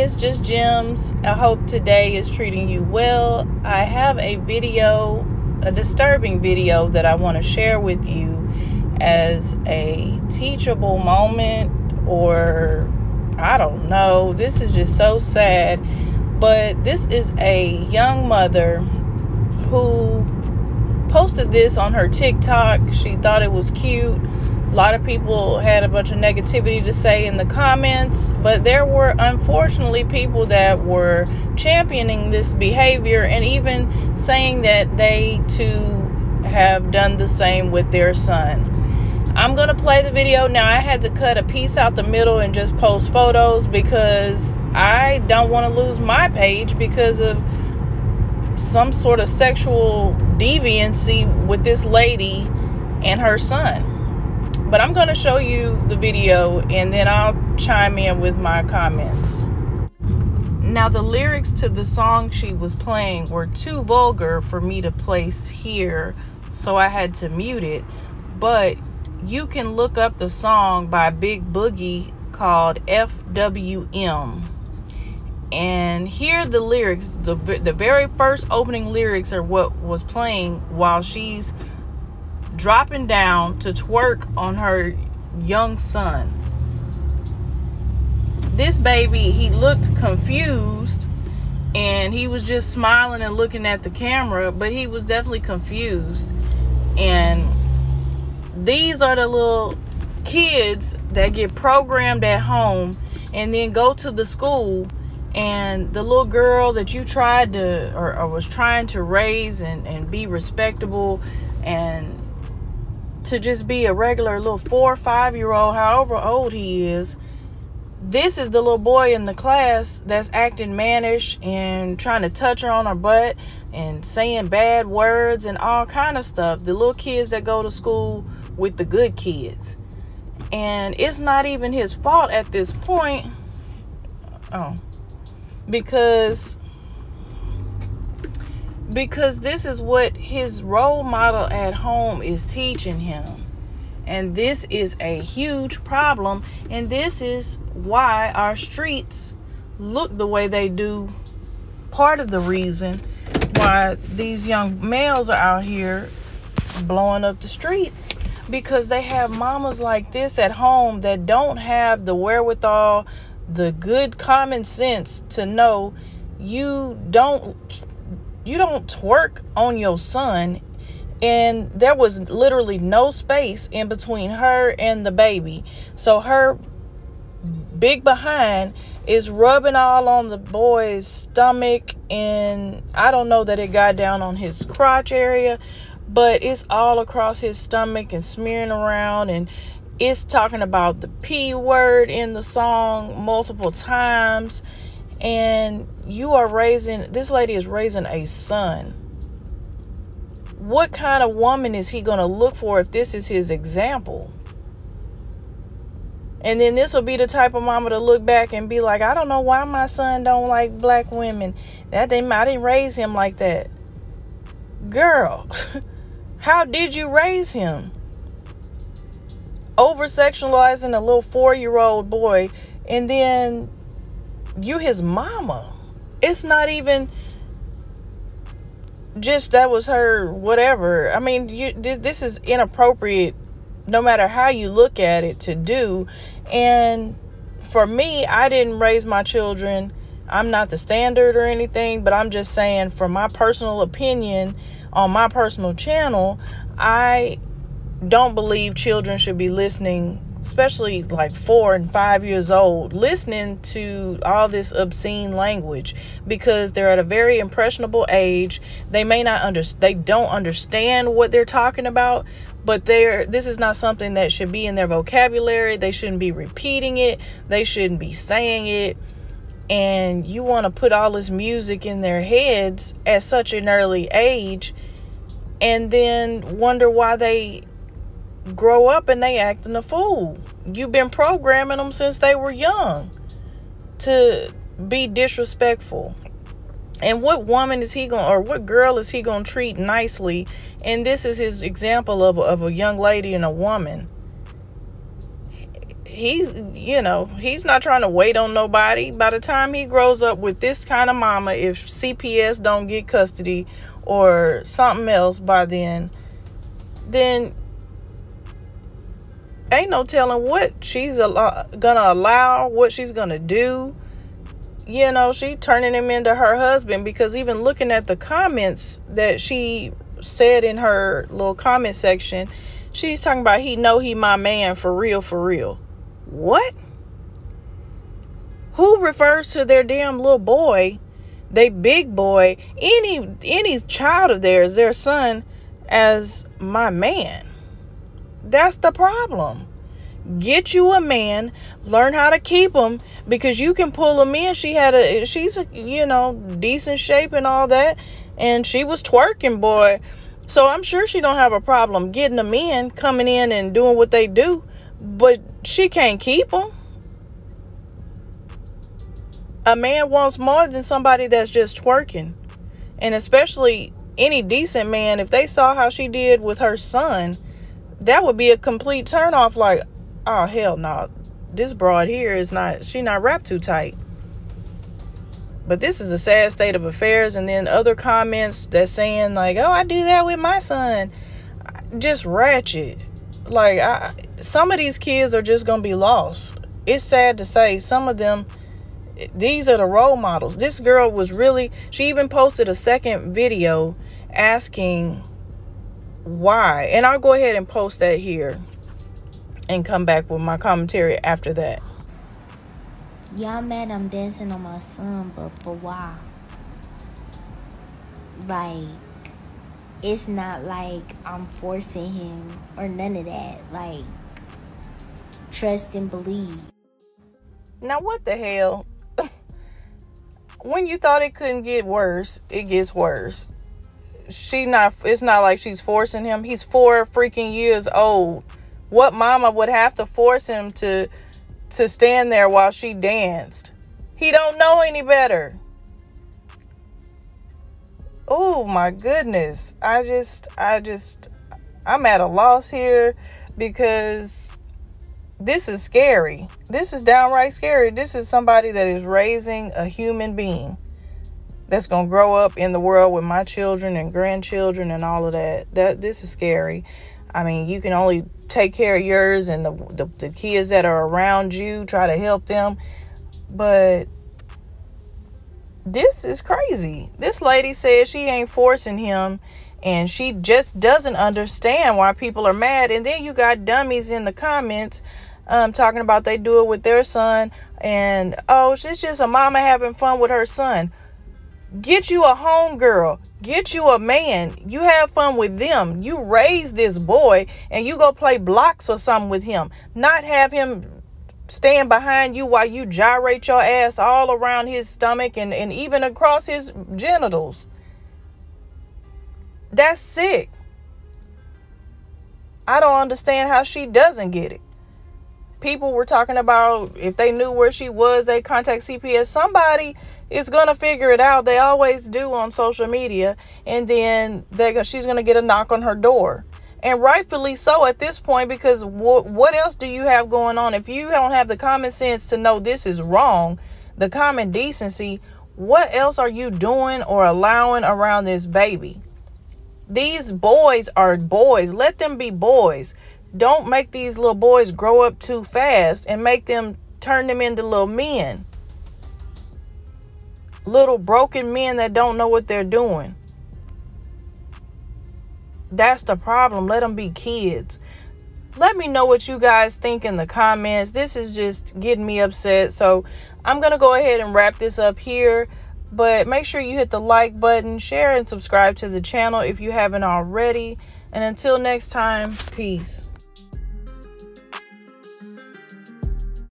Hey, it's just Gems. I hope today is treating you well. I have a video, a disturbing video that I want to share with you as a teachable moment, or I don't know. This is just so sad, but this is a young mother who posted this on her TikTok. She thought it was cute. A lot of people had a bunch of negativity to say in the comments, but there were unfortunately people that were championing this behavior and even saying that they too have done the same with their son. I'm gonna play the video now. I had to cut a piece out the middle and just post photos because I don't want to lose my page because of some sort of sexual deviancy with this lady and her son. But I'm going to show you the video and then I'll chime in with my comments. Now, the lyrics to the song she was playing were too vulgar for me to place here, so I had to mute it. But you can look up the song by Big Boogie called FWM. And here the lyrics, the very first opening lyrics are what was playing while she's dropping down to twerk on her young son. This baby, he looked confused and he was just smiling and looking at the camera, but he was definitely confused. And these are the little kids that get programmed at home and then go to the school, and the little girl that you tried to or was trying to raise and be respectable and to just be a regular little 4 or 5 year old, however old he is. This is the little boy in the class that's acting mannish and trying to touch her on her butt and saying bad words and all kind of stuff. The little kids that go to school with the good kids. And it's not even his fault at this point. Because this is what his role model at home is teaching him. And this is a huge problem. And this is why our streets look the way they do. Part of the reason why these young males are out here blowing up the streets, because they have mamas like this at home that don't have the wherewithal, the good common sense to know you don't twerk on your son. And there was literally no space in between her and the baby, so her big behind is rubbing all on the boy's stomach, and I don't know that it got down on his crotch area, but it's all across his stomach and smearing around, and it's talking about the P word in the song multiple times. And this lady is raising a son. What kind of woman is he going to look for if this is his example? And then this will be the type of mama to look back and be like, I don't know why my son don't like black women. I didn't raise him like that. Girl, how did you raise him? Over sexualizing a little 4-year-old boy, and then you his mama. It's not even just that was her whatever. I mean, this is inappropriate no matter how you look at it to do. And for me, I didn't raise my children. I'm not the standard or anything, but I'm just saying from my personal opinion on my personal channel, I don't believe children should be listening, especially like 4 and 5 years old, listening to all this obscene language, because they're at a very impressionable age. They may not they don't understand what they're talking about, but this is not something that should be in their vocabulary. They shouldn't be repeating it. They shouldn't be saying it. And you want to put all this music in their heads at such an early age and then wonder why they grow up and they acting a fool. You've been programming them since they were young to be disrespectful. And what woman is he going, or what girl is he going to treat nicely? And this is his example of a young lady and a woman. he's not trying to wait on nobody. By the time he grows up with this kind of mama, if CPS don't get custody or something else by then ain't no telling what she's gonna allow, what she's gonna do. You know, she turning him into her husband, because even looking at the comments that she said in her little comment section, she's talking about, he know he my man for real, for real. What? Who refers to their damn little boy, they big boy, any child of theirs, their son, as my man? That's the problem. Get you a man, learn how to keep him, because you can pull him in. She's you know, decent shape and all that, and she was twerking, boy. So I'm sure she don't have a problem getting them in, coming in and doing what they do, but she can't keep them. A man wants more than somebody that's just twerking, and especially any decent man. If they saw how she did with her son, that would be a complete turnoff. Like, oh, hell no. This broad here is not, she not wrapped too tight. But this is a sad state of affairs. And then other comments that's saying like, oh, I do that with my son. Just ratchet. Like, some of these kids are just going to be lost. It's sad to say, some of them, these are the role models. This girl was really, she even posted a second video asking why. And I'll go ahead and post that here and come back with my commentary after that. Y'all mad I'm dancing on my son, but why? Like, it's not like I'm forcing him or none of that. Like, trust and believe. Now, what the hell? When you thought it couldn't get worse, it gets worse. It's not like she's forcing him. He's 4 freaking years old. What mama would have to force him to stand there while she danced? He don't know any better. Oh my goodness. I'm at a loss here, because this is scary. This is downright scary. This is somebody that is raising a human being that's going to grow up in the world with my children and grandchildren and all of that. This is scary. I mean, you can only take care of yours and the kids that are around you, try to help them. But this is crazy. This lady says she ain't forcing him, and she just doesn't understand why people are mad. And then you got dummies in the comments talking about they do it with their son, and oh, it's just a mama having fun with her son. Get you a homegirl. Get you a man. You have fun with them. You raise this boy, and you go play blocks or something with him. Not have him stand behind you while you gyrate your ass all around his stomach and even across his genitals. That's sick. I don't understand how she doesn't get it. People were talking about if they knew where she was, they contact CPS. Somebody is going to figure it out. They always do on social media. And then she's going to get a knock on her door. And rightfully so at this point, because what else do you have going on? If you don't have the common sense to know this is wrong, the common decency, what else are you doing or allowing around this baby? These boys are boys. Let them be boys. Don't make these little boys grow up too fast and make them, turn them into little men. Little broken men that don't know what they're doing. That's the problem. Let them be kids. Let me know what you guys think in the comments. This is just getting me upset. So I'm going to go ahead and wrap this up here. But make sure you hit the like button, share, and subscribe to the channel if you haven't already. And until next time, peace.